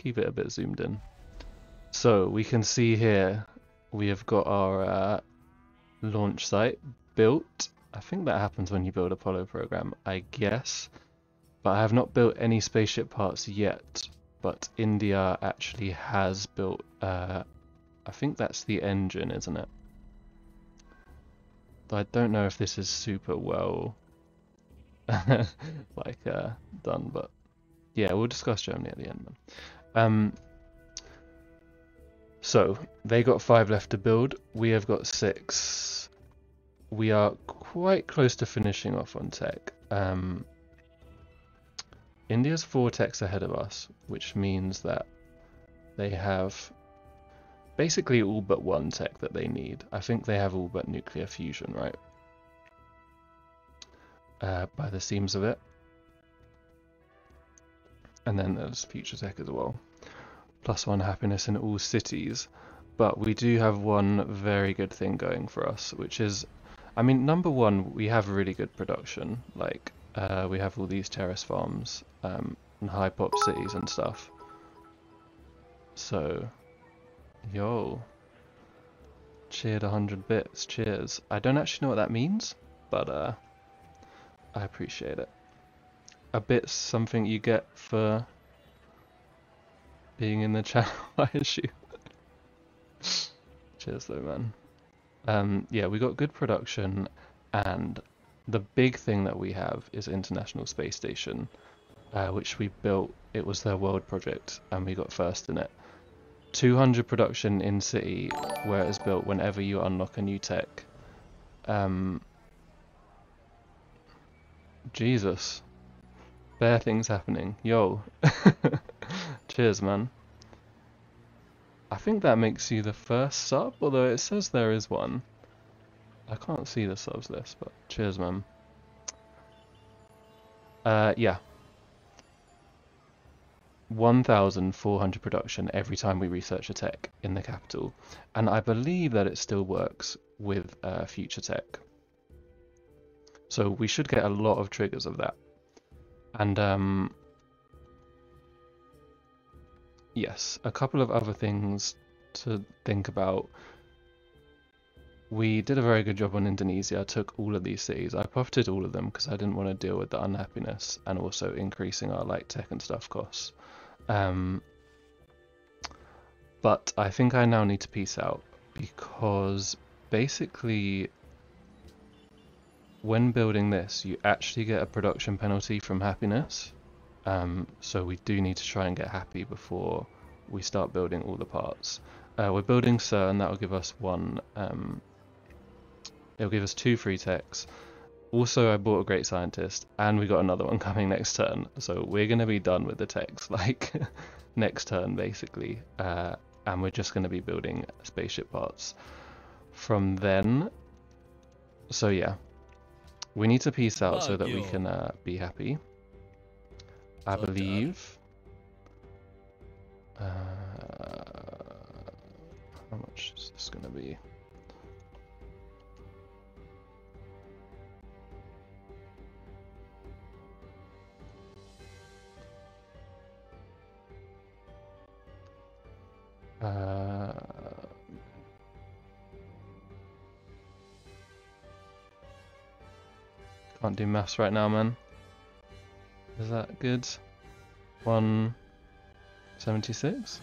keep it a bit zoomed in. So we can see here we have got our launch site built. I think that happens when you build Apollo program, I guess. But I have not built any spaceship parts yet. But India actually has built, I think that's the engine, isn't it? I don't know if this is super well like done, but yeah, we'll discuss Germany at the end then. So they got 5 left to build, we have got 6. We are quite close to finishing off on tech. India's 4 techs ahead of us, which means that they have basically all but 1 tech that they need. I think they have all but nuclear fusion, right? By the seams of it. And then there's future tech as well. +1 happiness in all cities. But we do have one very good thing going for us, which is, I mean, #1, we have really good production. Like, we have all these terrace farms and high pop cities and stuff. So, yo, cheered 100 bits, cheers. I don't actually know what that means, but I appreciate it. A bit's something you get for being in the channel, I assume. Cheers though, man. Yeah, we got good production, and the big thing that we have is International Space Station, which we built. It was their world project, and we got first in it. 200 production in city, where it is built whenever you unlock a new tech. Jesus. Bare things happening. Yo. Cheers, man. I think that makes you the first sub, although it says there is one. I can't see the subs list, but cheers, man. Yeah. 1,400 production every time we research a tech in the capital, and I believe that it still works with future tech. So we should get a lot of triggers of that. And yes, a couple of other things to think about. We did a very good job on Indonesia. I took all of these cities. I pocketed all of them because I didn't want to deal with the unhappiness and also increasing our like tech and stuff costs. But I think I now need to peace out, because basically when building this you actually get a production penalty from happiness. So we do need to try and get happy before we start building all the parts. We're building CERN, that will give us 1. It'll give us 2 free techs. Also, I bought a great scientist, and we got another one coming next turn. So we're going to be done with the techs, like, next turn, basically. And we're just going to be building spaceship parts from then. So, yeah. We need to peace out so that we can be happy. I believe. How much is this going to be? Can't do maths right now, man. Is that good? 176?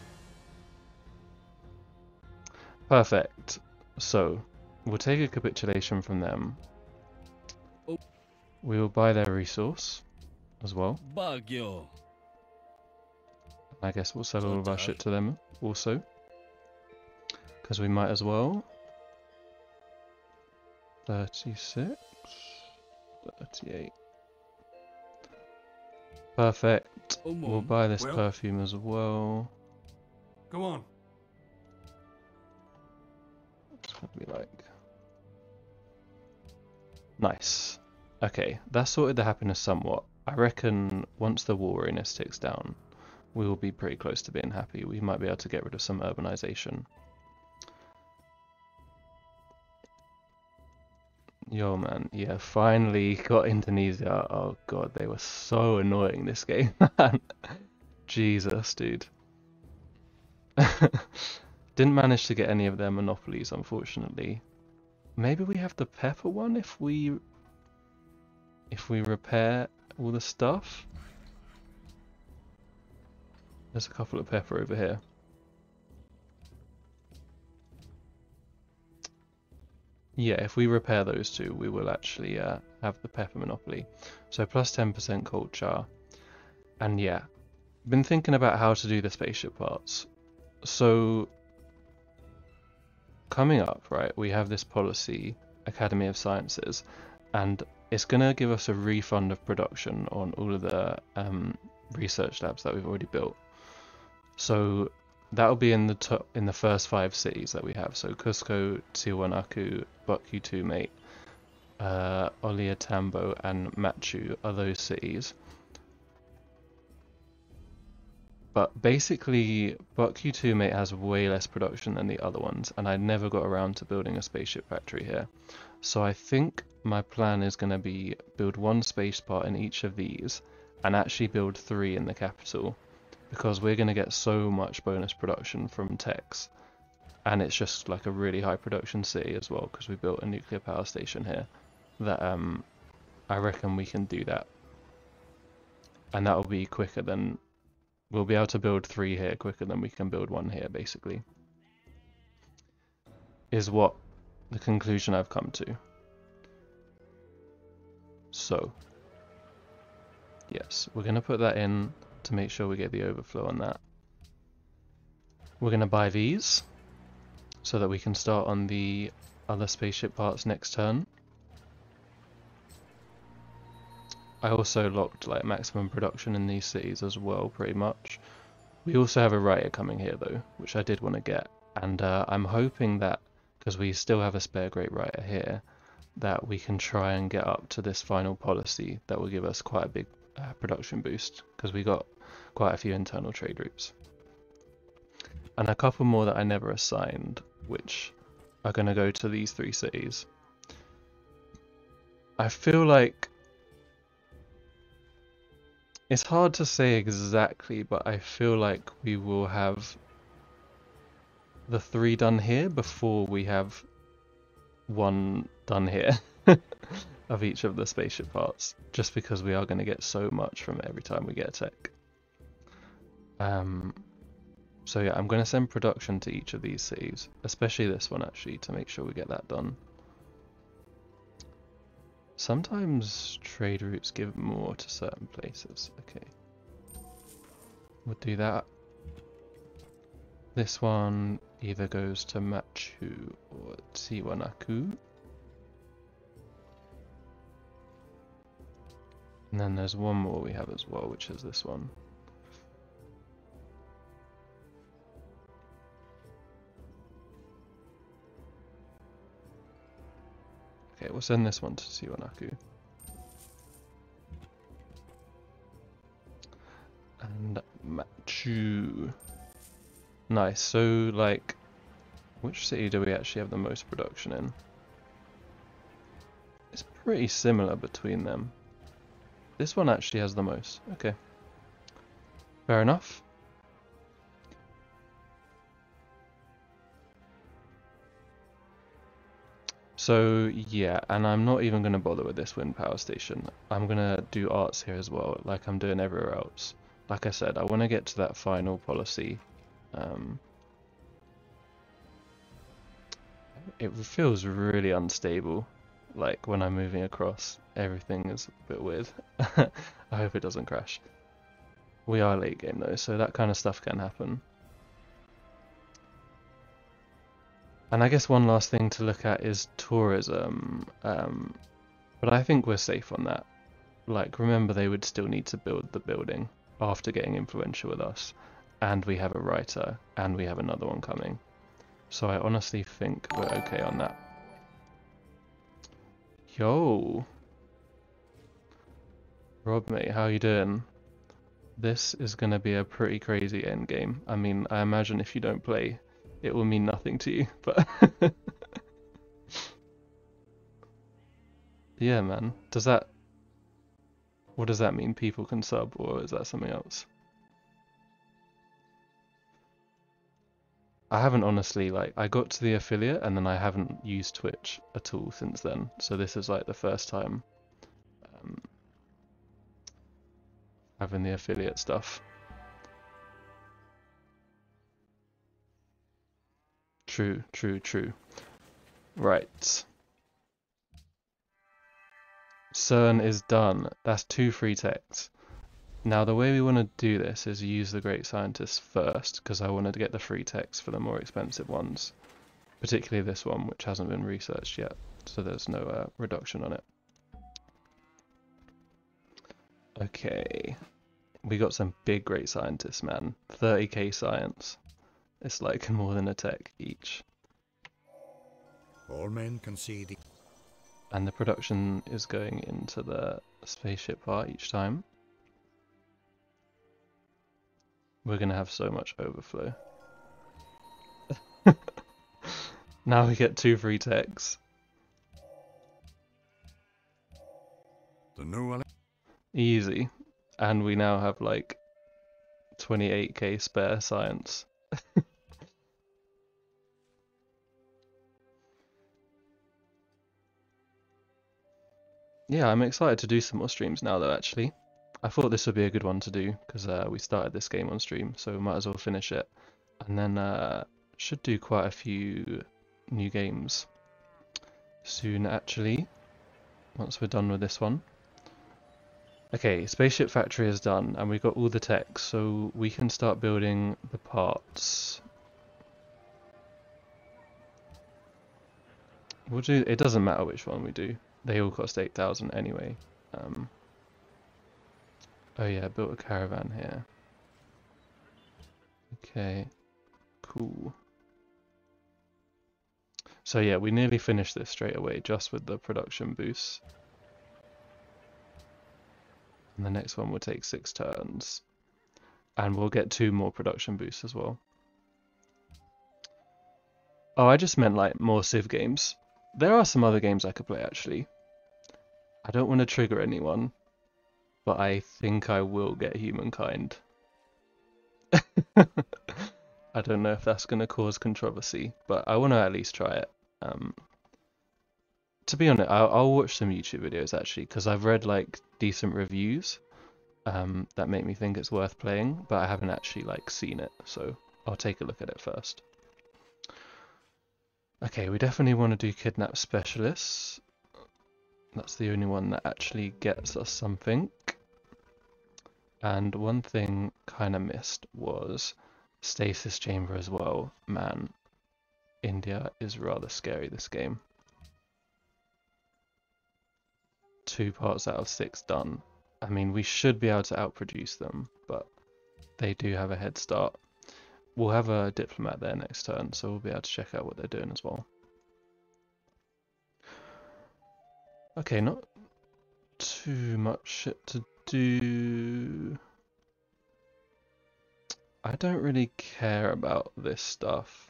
Perfect. So, we'll take a capitulation from them. We will buy their resource as well. I guess we'll sell all of our shit to them also, because we might as well. 36, 38. Perfect. We'll buy this perfume as well. Come on. Be like nice. Okay, that sorted the happiness somewhat. I reckon once the war wariness ticks down, we will be pretty close to being happy. We might be able to get rid of some urbanization. Yo, man, yeah, finally got Indonesia. Oh god, they were so annoying this game, man. Jesus, dude. Didn't manage to get any of their monopolies, unfortunately. Maybe we have the pepper one if we repair all the stuff. There's a couple of pepper over here. Yeah, if we repair those two, we will actually have the pepper monopoly. So plus 10% culture. And yeah, been thinking about how to do the spaceship parts. So coming up, right, we have this policy, Academy of Sciences, and it's going to give us a refund of production on all of the research labs that we've already built. So that'll be in the top, in the first 5 cities that we have. So Cusco, Tiwanaku, Pucu2 Mate, Ollantambo, and Machu are those cities. But basically, Pucu2 Mate has way less production than the other ones, and I never got around to building a spaceship factory here. So I think my plan is going to be build one space part in each of these, and actually build 3 in the capital, because we're going to get so much bonus production from techs, and it's just like a really high production city as well, because we built a nuclear power station here that I reckon we can do that, and that will be quicker than we'll be able to build 3 here quicker than we can build 1 here, basically, is what the conclusion I've come to. So yes, we're going to put that in to make sure we get the overflow on that. We're going to buy these so that we can start on the other spaceship parts next turn. I also locked like maximum production in these cities as well, pretty much. We also have a writer coming here though, which I did want to get, and I'm hoping that, because we still have a spare great writer here, that we can try and get up to this final policy that will give us quite a big production boost, because we got quite a few internal trade routes and a couple more that I never assigned, which are going to go to these 3 cities. I feel like it's hard to say exactly, but I feel like we will have the 3 done here before we have 1 done here of each of the spaceship parts, just because we are going to get so much from every time we get a tech. So yeah, I'm going to send production to each of these cities, especially this one actually, to make sure we get that done. Sometimes trade routes give more to certain places. Okay, we'll do that. This one either goes to Machu or Tiwanaku. And then there's one more we have as well, which is this one. Okay, we'll send this one to Tiwanaku. And Machu. Nice, so like, which city do we actually have the most production in? It's pretty similar between them. This one actually has the most. Okay. Fair enough. So yeah, and I'm not even going to bother with this wind power station. I'm going to do arts here as well, like I'm doing everywhere else. Like I said, I want to get to that final policy. It feels really unstable. Like when I'm moving across, everything is a bit weird. I hope it doesn't crash. We are late game though, so that kind of stuff can happen. And I guess one last thing to look at is tourism, but I think we're safe on that. Like, remember, they would still need to build the building after getting influential with us, and we have a writer, and we have another one coming. So I honestly think we're okay on that. Yo, Rob mate, how you doing? This is gonna be a pretty crazy end game. I mean, I imagine if you don't play, it will mean nothing to you, but yeah, man. Does that, what does that mean? People can sub, or is that something else? I haven't honestly, like, I got to the affiliate and then I haven't used Twitch at all since then. So this is like the first time having the affiliate stuff. True, true, true. Right. CERN is done. That's 2 free texts. Now the way we want to do this is use the great scientists first, because I wanted to get the free texts for the more expensive ones, particularly this one which hasn't been researched yet, so there's no reduction on it. Okay, we got some big great scientists, man. 30k science. It's like more than a tech each. All men can see the. And the production is going into the spaceship bar each time. We're going to have so much overflow. Now we get 2 free techs. Easy. And we now have like 28k spare science. Yeah, I'm excited to do some more streams now though, actually. I thought this would be a good one to do, because we started this game on stream, so we might as well finish it. And then should do quite a few new games soon, actually, once we're done with this one. Okay, Spaceship Factory is done, and we've got all the tech, so we can start building the parts. We'll do. It doesn't matter which one we do. They all cost 8,000 anyway. Oh yeah, built a caravan here. Okay, cool. So yeah, we nearly finished this straight away just with the production boost. And the next one will take 6 turns. And we'll get 2 more production boosts as well. Oh, I just meant like more Civ games. There are some other games I could play actually. I don't want to trigger anyone. But I think I will get Humankind. I don't know if that's going to cause controversy, but I want to at least try it. To be honest, I'll watch some YouTube videos actually, because I've read like decent reviews that make me think it's worth playing, but I haven't actually like seen it, so I'll take a look at it first. Okay, we definitely want to do Kidnap Specialists. That's the only one that actually gets us something. And one thing kind of missed was Stasis Chamber as well. Man, India is rather scary, this game. 2 parts out of 6 done. I mean, we should be able to outproduce them, but they do have a head start. We'll have a diplomat there next turn, so we'll be able to check out what they're doing as well. Okay, not too much shit to do. I don't really care about this stuff.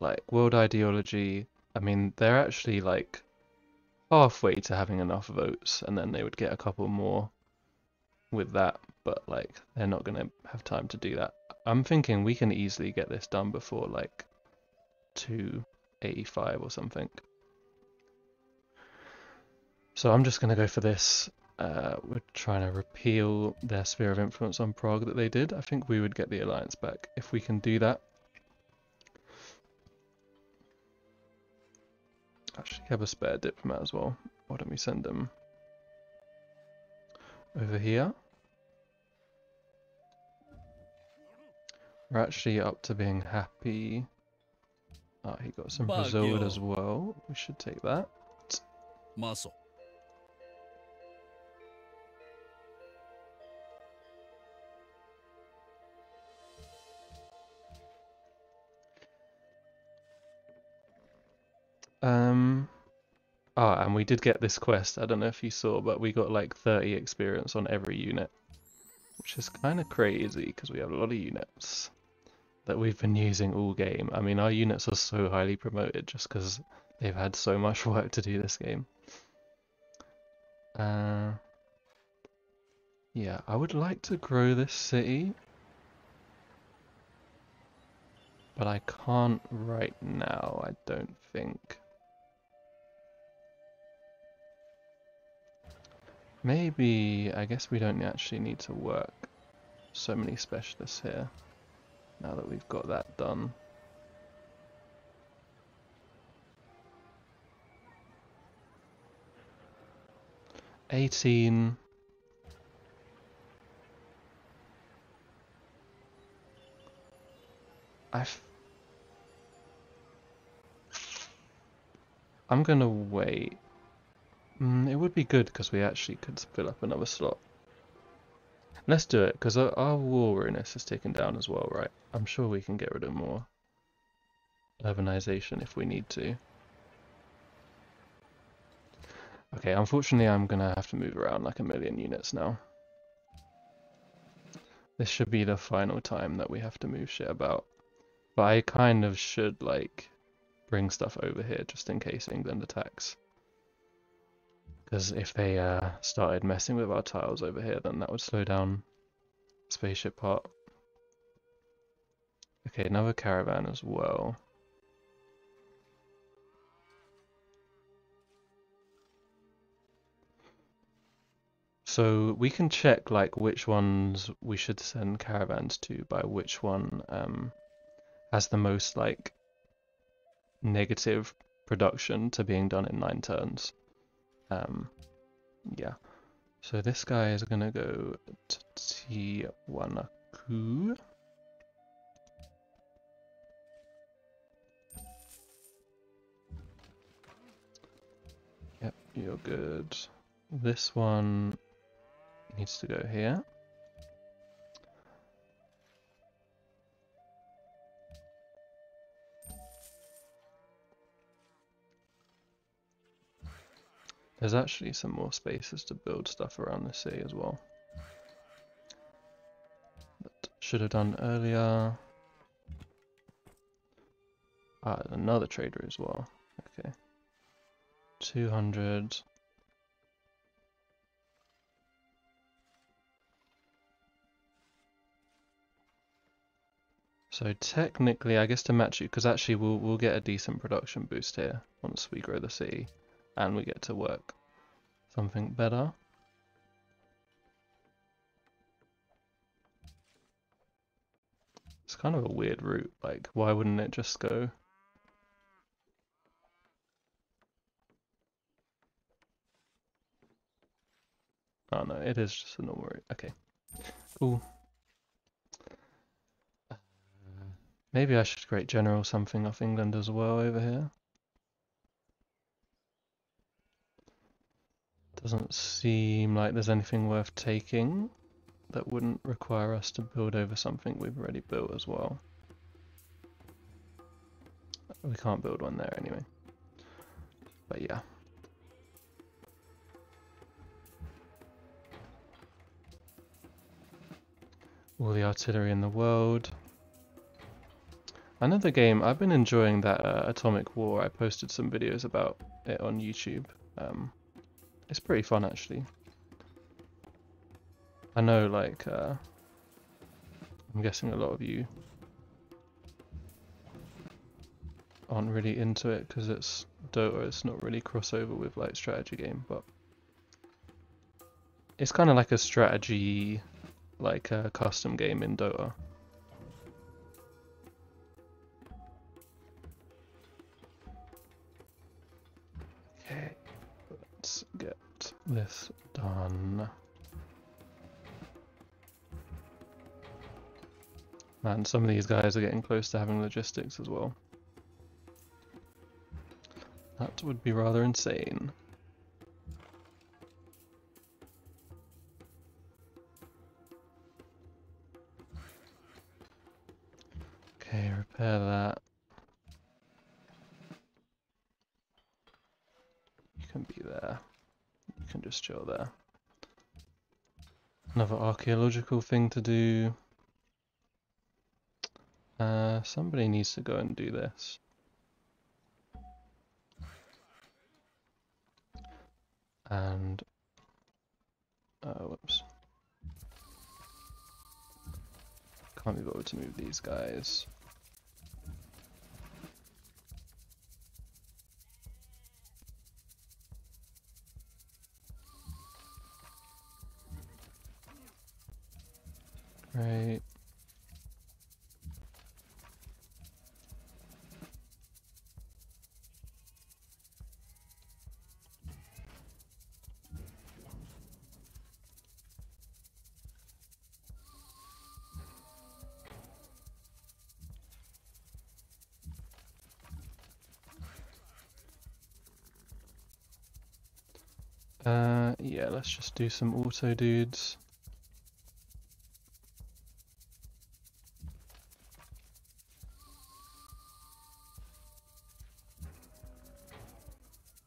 Like, world ideology, I mean, they're actually like halfway to having enough votes, and then they would get a couple more with that, but like, they're not gonna have time to do that. I'm thinking we can easily get this done before like 285 or something. So I'm just gonna go for this. We're trying to repeal their sphere of influence on Prague that they did. I think we would get the alliance back if we can do that. Actually have a spare diplomat as well. Why don't we send them over here? We're actually up to being happy. Oh, he got some Brazil as well. We should take that. Muscle. Oh, and we did get this quest. I don't know if you saw, but we got like 30 experience on every unit, which is kind of crazy because we have a lot of units that we've been using all game. I mean, our units are so highly promoted just because they've had so much work to do this game. Yeah, I would like to grow this city. But I can't right now, I don't think. Maybe, I guess we don't actually need to work so many specialists here, now that we've got that done. $18. I'm gonna wait. It would be good because we actually could fill up another slot. Let's do it, because our war weariness is taken down as well, right? I'm sure we can get rid of more urbanization if we need to. Okay, unfortunately I'm gonna have to move around like a million units now. This should be the final time that we have to move shit about. But I kind of should, like, bring stuff over here just in case England attacks. Because if they started messing with our tiles over here, then that would slow down Spaceship Park. Okay, another caravan as well. So we can check, like, which ones we should send caravans to by which one has the most, like, negative production to being done in 9 turns. Yeah. So this guy is gonna go to Tiwanaku. Yep, you're good. This one needs to go here. There's actually some more spaces to build stuff around the sea as well. That should have done earlier. Ah, another trader as well. Okay. 200. So technically, I guess to match you, because actually we'll get a decent production boost here once we grow the sea. And we get to work something better. It's kind of a weird route, like, why wouldn't it just go? Oh no, it is just a normal route. Okay, cool. Maybe I should create general something off England as well over here. Doesn't seem like there's anything worth taking that wouldn't require us to build over something we've already built as well. We can't build one there anyway. But yeah. All the artillery in the world. Another game, I've been enjoying that Atomic War. I posted some videos about it on YouTube. It's pretty fun, actually. I know, like, I'm guessing a lot of you aren't really into it because it's Dota, it's not really crossover with, like, strategy game, but it's kind of like a strategy, like, a custom game in Dota. Get this done. Man, some of these guys are getting close to having logistics as well. That would be rather insane. Okay, repair that. You can be there. Can just chill there. Another archaeological thing to do. Somebody needs to go and do this. And whoops. Can't be bothered to move these guys. Right. Yeah, let's just do some auto dudes.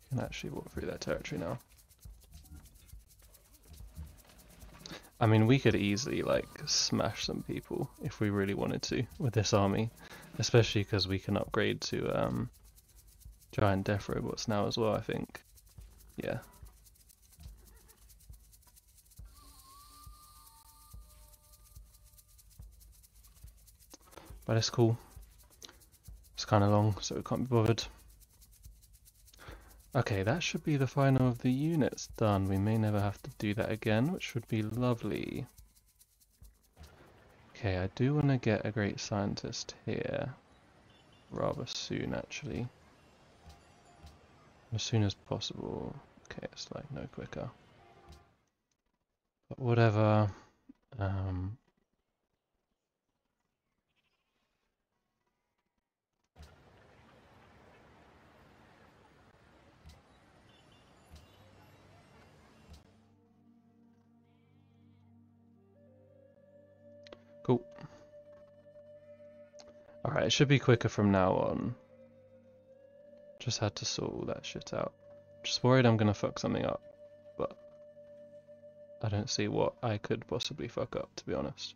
You can actually walk through their territory now. I mean, we could easily like smash some people if we really wanted to with this army, especially because we can upgrade to giant death robots now as well, I think. Yeah. But it's cool. It's kind of long, so we can't be bothered. Okay, that should be the final of the units done. We may never have to do that again, which would be lovely. Okay, I do want to get a great scientist here rather soon, actually. As soon as possible. Okay, it's like no quicker. But whatever. Cool. Alright, it should be quicker from now on. Just had to sort all that shit out. Just worried I'm gonna fuck something up, but I don't see what I could possibly fuck up, to be honest.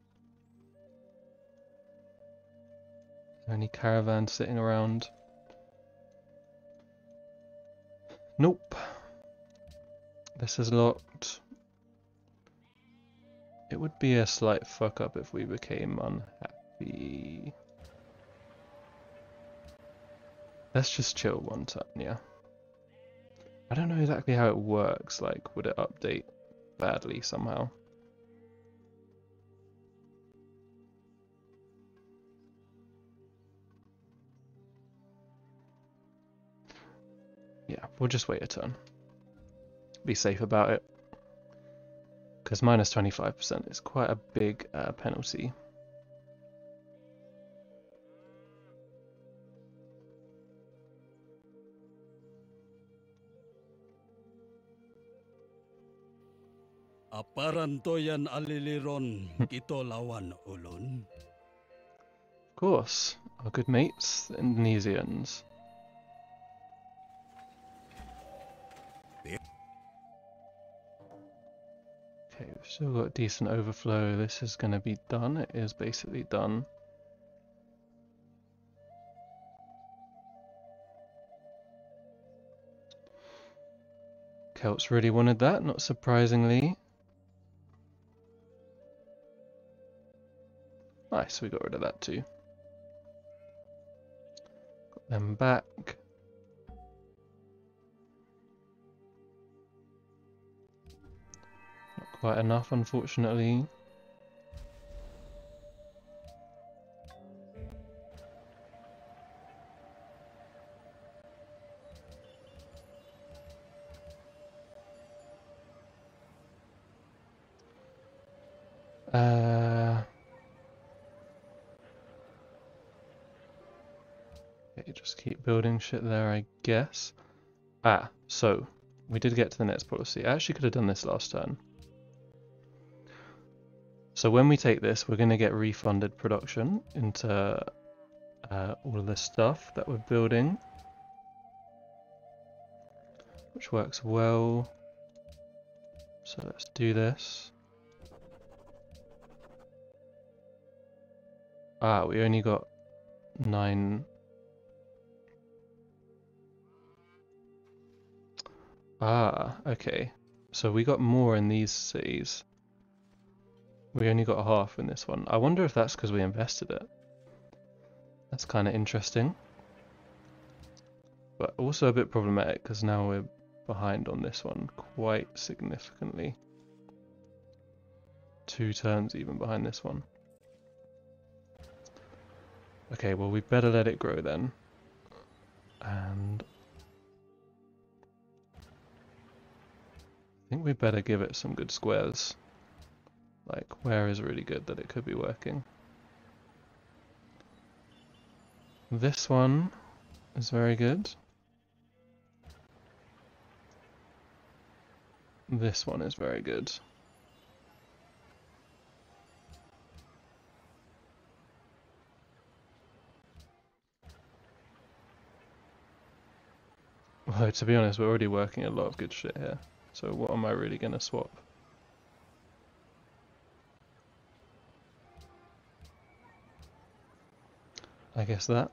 Is there any caravans sitting around? Nope. This is locked. It would be a slight fuck up if we became unhappy. Let's just chill one time, yeah. I don't know exactly how it works, like would it update badly somehow? Yeah, we'll just wait a turn. Be safe about it. Because minus 25% is quite a big penalty. Aparantoyan aliliron ito lawan ulun. Of course, our good mates, the Indonesians. Okay, we've still got decent overflow. This is going to be done. It is basically done. Celts really wanted that, not surprisingly. Nice, we got rid of that too. Got them back. Quite enough, unfortunately. Okay, just keep building shit there, I guess. Ah, so we did get to the next policy. I actually could have done this last turn. So when we take this, we're going to get refunded production into all of this stuff that we're building, which works well. So let's do this. Ah, we only got 9. Ah, okay. So we got more in these cities. We only got a half in this one. I wonder if that's because we invested it. That's kind of interesting. But also a bit problematic because now we're behind on this one quite significantly. 2 turns even behind this one. Okay, well, we better let it grow then. And I think we better give it some good squares. Like, where is really good that it could be working? This one is very good. This one is very good. Although, to be honest, we're already working a lot of good shit here. So what am I really going to swap? I guess that.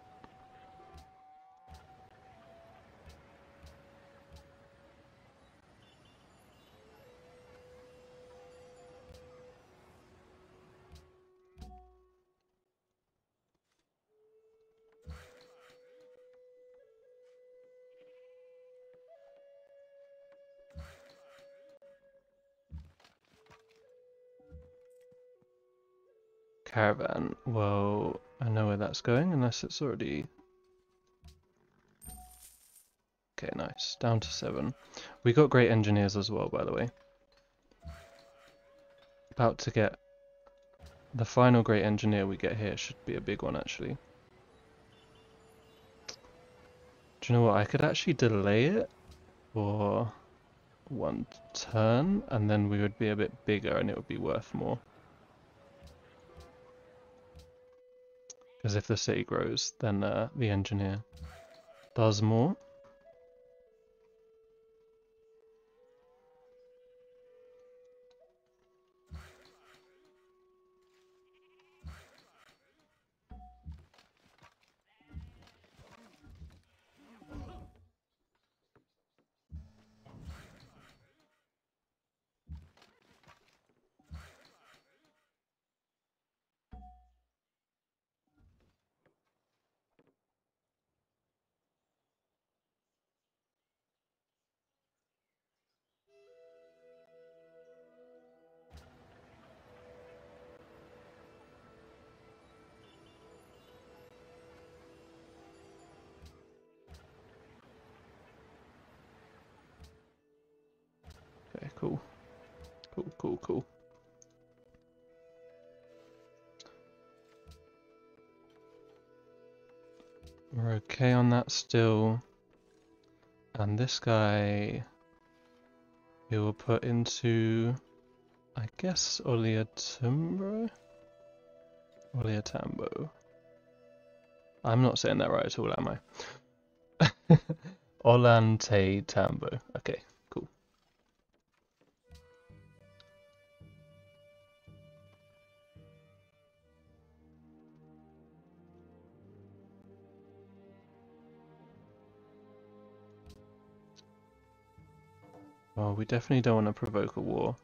Caravan. Well, I know where that's going, unless it's already... Okay, nice. Down to 7. We got great engineers as well, by the way. About to get... The final great engineer we get here should be a big one, actually. Do you know what? I could actually delay it for one turn, and then we would be a bit bigger and it would be worth more. Because if the city grows, then the engineer does more. Cool, cool, cool, cool. We're okay on that still. And this guy, we will put into, I guess, Ollantambo. I'm not saying that right at all, am I? Ollantambo. Okay. Well, we definitely don't want to provoke a war.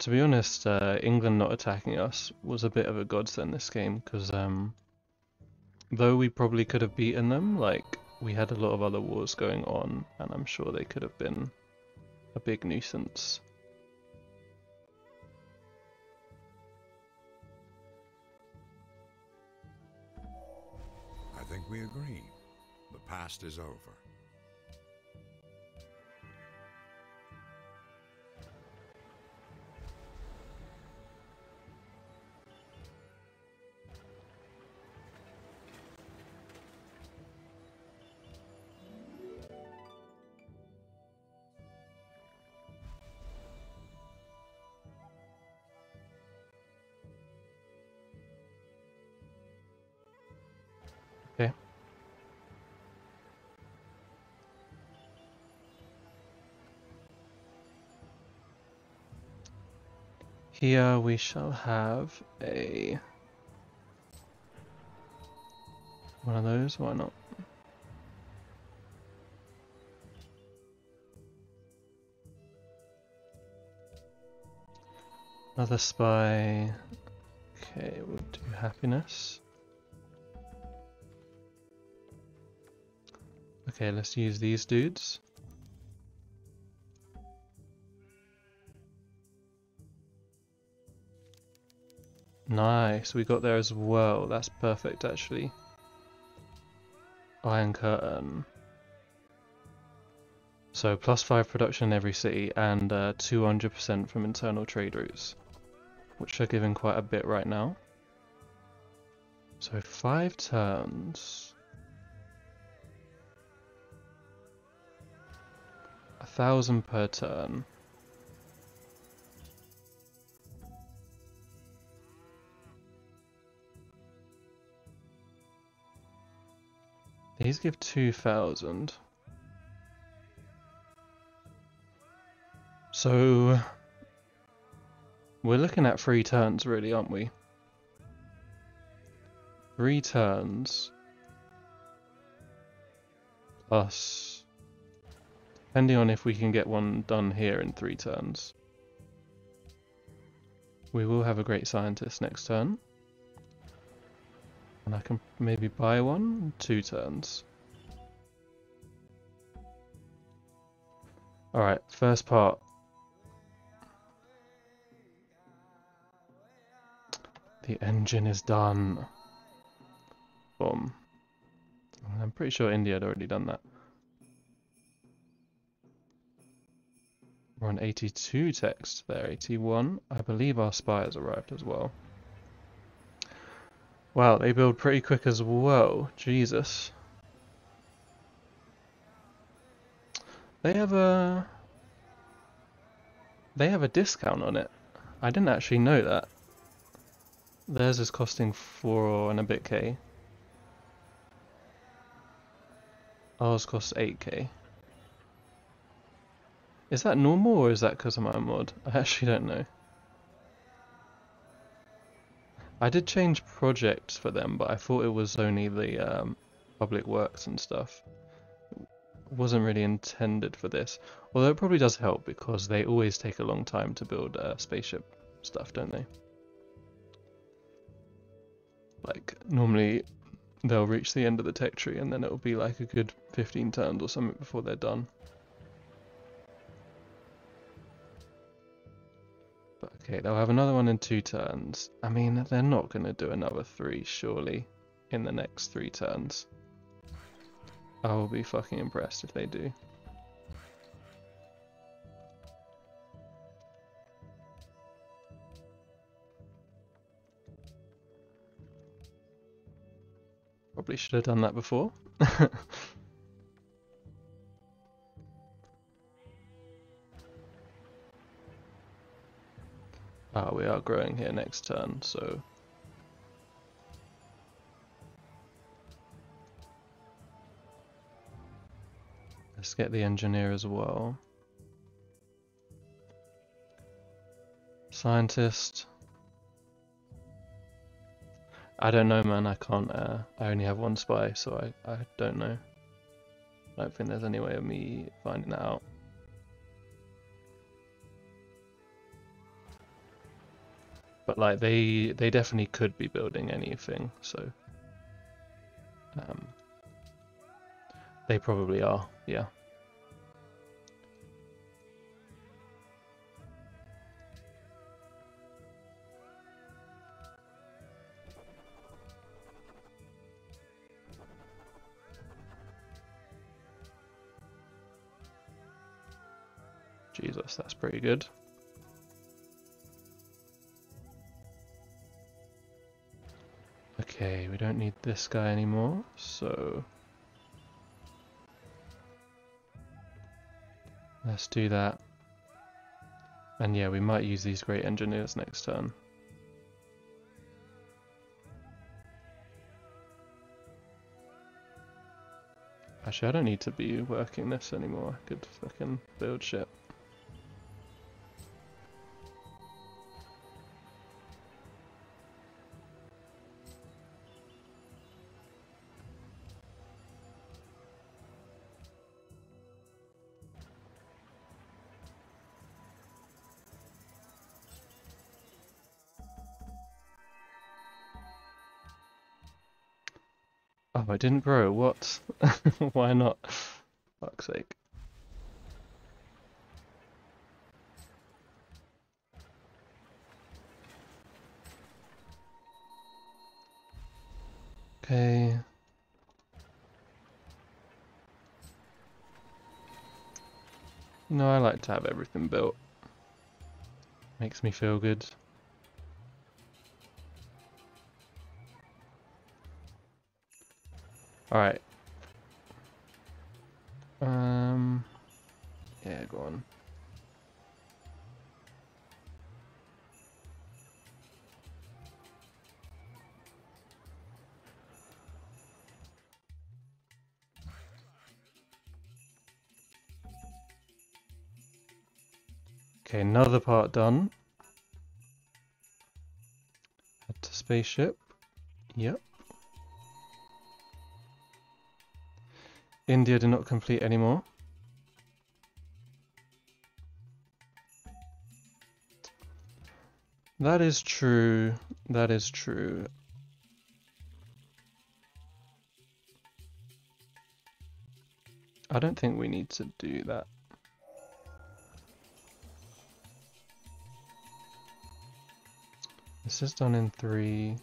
To be honest, England not attacking us was a bit of a godsend this game, because though we probably could have beaten them, like, we had a lot of other wars going on, and I'm sure they could have been a big nuisance. I think we agree. The past is over. Here we shall have a one of those, why not? Another spy. Okay, we'll do happiness. Okay, let's use these dudes. Nice, we got there as well. That's perfect, actually. Iron Curtain. So +5 production in every city and 200% from internal trade routes, which are giving quite a bit right now. So 5 turns. 1,000 per turn. These give 2,000. So we're looking at 3 turns really, aren't we? 3 turns plus, depending on if we can get one done here in 3 turns. We will have a great scientist next turn. And I can maybe buy one in 2 turns. Alright, first part. The engine is done. Boom. I'm pretty sure India had already done that. We're on 82 text there, 81. I believe our spy has arrived as well. Wow, they build pretty quick as well. Jesus. They have a discount on it. I didn't actually know that. Theirs is costing 4 and a bit K. Ours costs 8K. Is that normal or is that because of my mod? I actually don't know. I did change projects for them, but I thought it was only the public works and stuff. It wasn't really intended for this. Although it probably does help because they always take a long time to build spaceship stuff, don't they? Like, normally they'll reach the end of the tech tree and then it'll be like a good 15 turns or something before they're done. Okay, they'll have another one in 2 turns. I mean, they're not going to do another 3, surely, in the next 3 turns. I will be fucking impressed if they do. Probably should have done that before. Ah, we are growing here next turn, so... Let's get the engineer as well. Scientist. I don't know, man, I can't, I only have one spy, so I don't know. I don't think there's any way of me finding that out. But like they definitely could be building anything, so they probably are, yeah. Jesus, that's pretty good. Okay, we don't need this guy anymore, so let's do that. And yeah, we might use these great engineers next turn. Actually, I don't need to be working this anymore. I could fucking build shit. I didn't grow, what? Why not? Fuck's sake. Okay. No, I like to have everything built. Makes me feel good. Alright. Yeah, go on. Okay, another part done. Head to spaceship. Yep. India did not complete anymore. That is true. That is true. I don't think we need to do that. This is done in 3.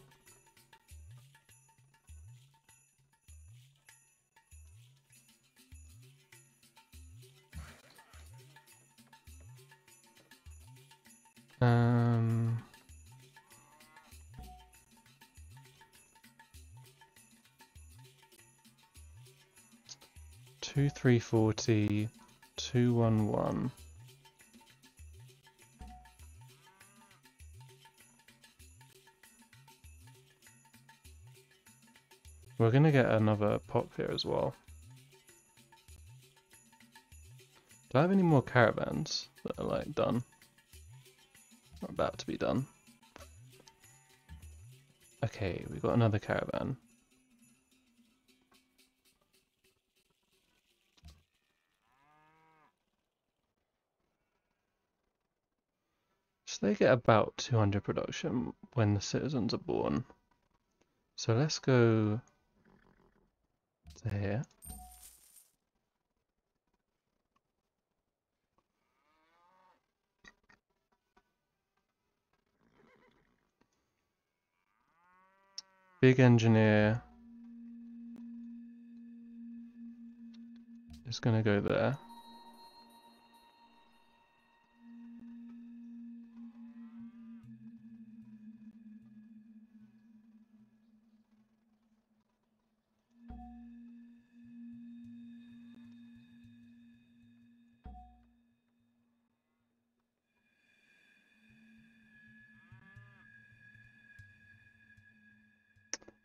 Two 340, 211. We're going to get another pop here as well. Do I have any more caravans that are like done? Or about to be done? Okay, we got another caravan. So they get about 200 production when the citizens are born. So let's go to here. Big engineer is going to go there.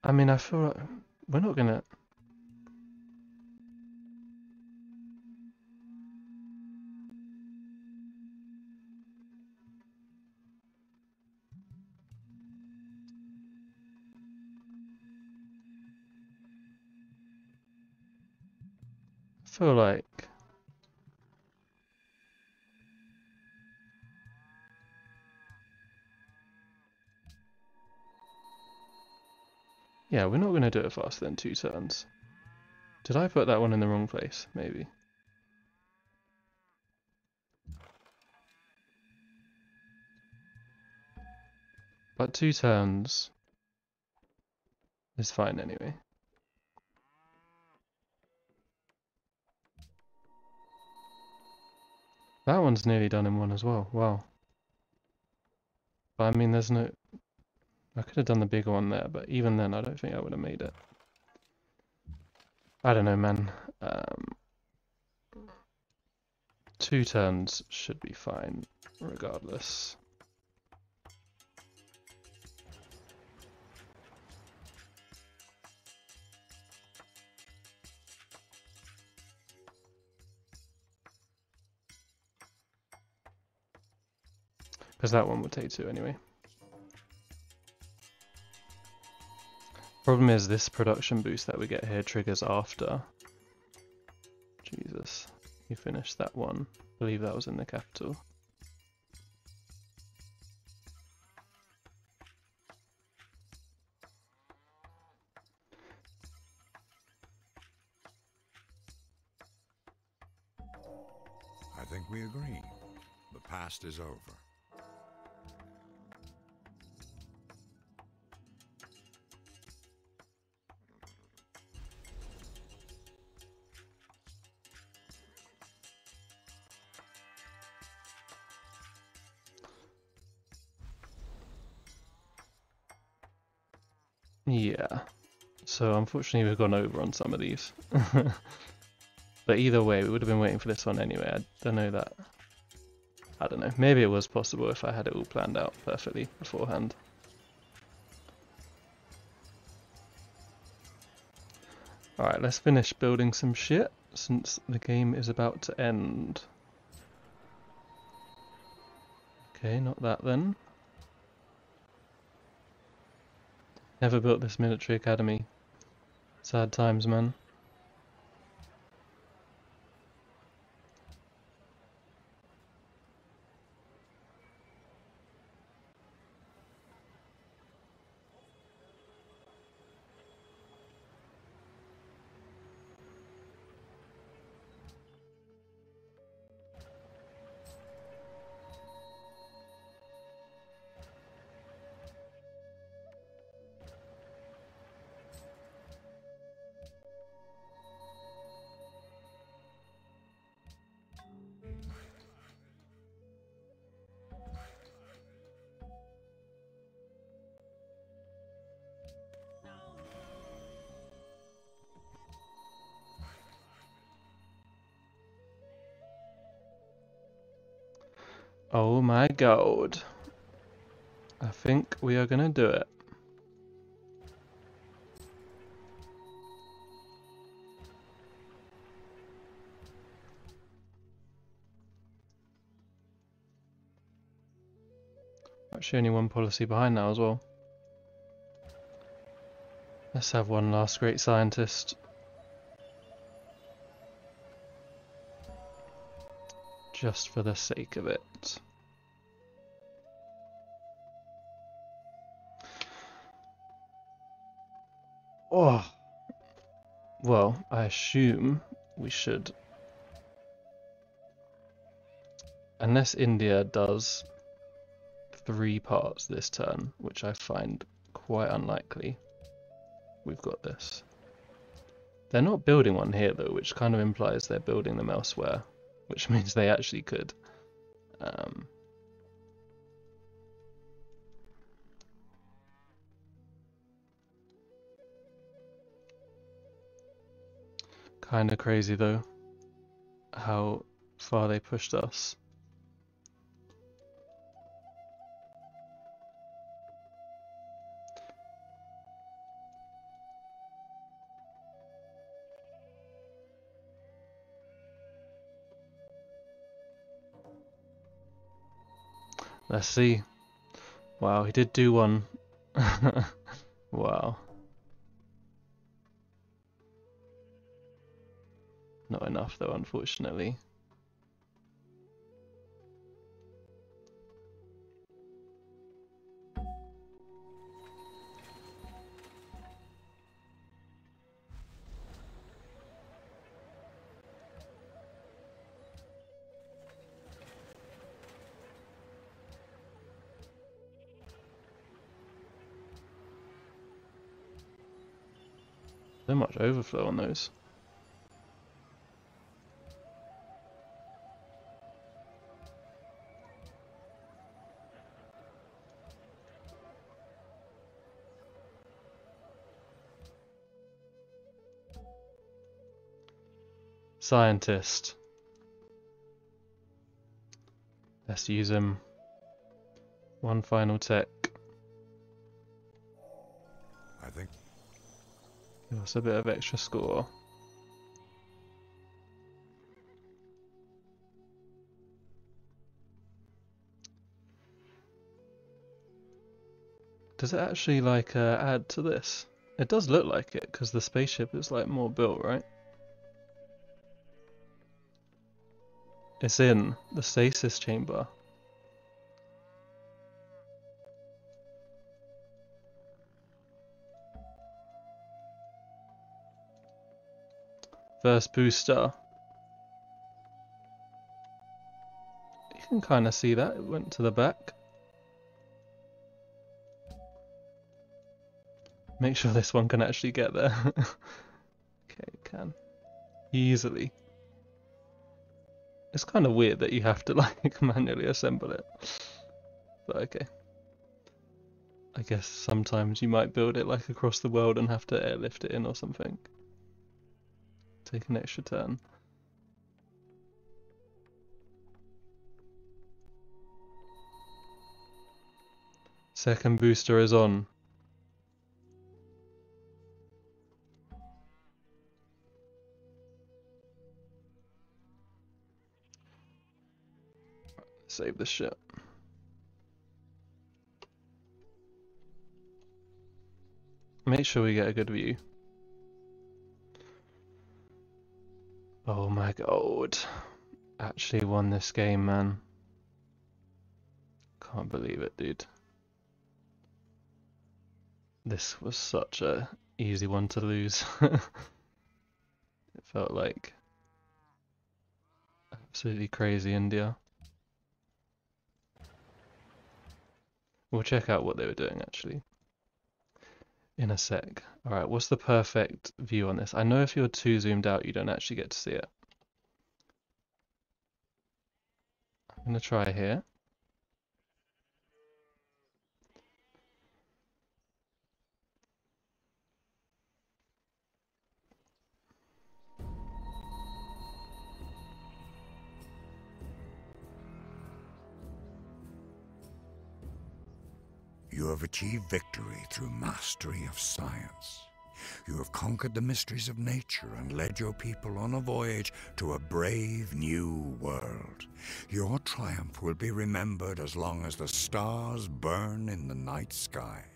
I mean, I feel like we're not gonna... I feel like... Yeah, we're not going to do it faster than 2 turns. Did I put that one in the wrong place? Maybe. But 2 turns is fine anyway. That one's nearly done in 1 as well. Wow. But I mean, there's no... I could have done the bigger one there, but even then I don't think I would have made it. I don't know, man. 2 turns should be fine, regardless. Because that one would take 2 anyway. Problem is, this production boost that we get here triggers after. Jesus, you finished that one. I believe that was in the capital. I think we agree. The past is over. Yeah. So unfortunately we've gone over on some of these. But either way, we would have been waiting for this one anyway. I don't know that. I don't know. Maybe it was possible if I had it all planned out perfectly beforehand. Alright, let's finish building some shit since the game is about to end. Okay, not that then. Never built this military academy. Sad times, man. Oh my god, I think we are gonna do it. Actually only one policy behind now as well. Let's have one last great scientist. Just for the sake of it. Oh. Well, I assume we should. Unless India does 3 parts this turn, which I find quite unlikely. We've got this. They're not building one here though, which kind of implies they're building them elsewhere. Which means they actually could. Kind of crazy though, how far they pushed us. Let's see. Wow, he did do one. Wow. Not enough though, unfortunately. So much overflow on those. Scientist. Let's use him. One final tech. I think. Give us a bit of extra score. Does it actually like add to this? It does look like it because the spaceship is like more built, right? It's in the Stasis Chamber. First booster. You can kind of see that, it went to the back. Make sure this one can actually get there. Okay, it can. Easily. It's kind of weird that you have to like manually assemble it. But okay. I guess sometimes you might build it like across the world and have to airlift it in or something. Take an extra turn. Second booster is on. Save the ship. Make sure we get a good view. Oh my god. Actually won this game, man. Can't believe it, dude. This was such an easy one to lose. It felt like absolutely crazy India. We'll check out what they were doing actually in a sec. Alright, what's the perfect view on this? I know if you're too zoomed out you don't actually get to see it. I'm going to try here. You have achieved victory through mastery of science. You have conquered the mysteries of nature and led your people on a voyage to a brave new world. Your triumph will be remembered as long as the stars burn in the night sky.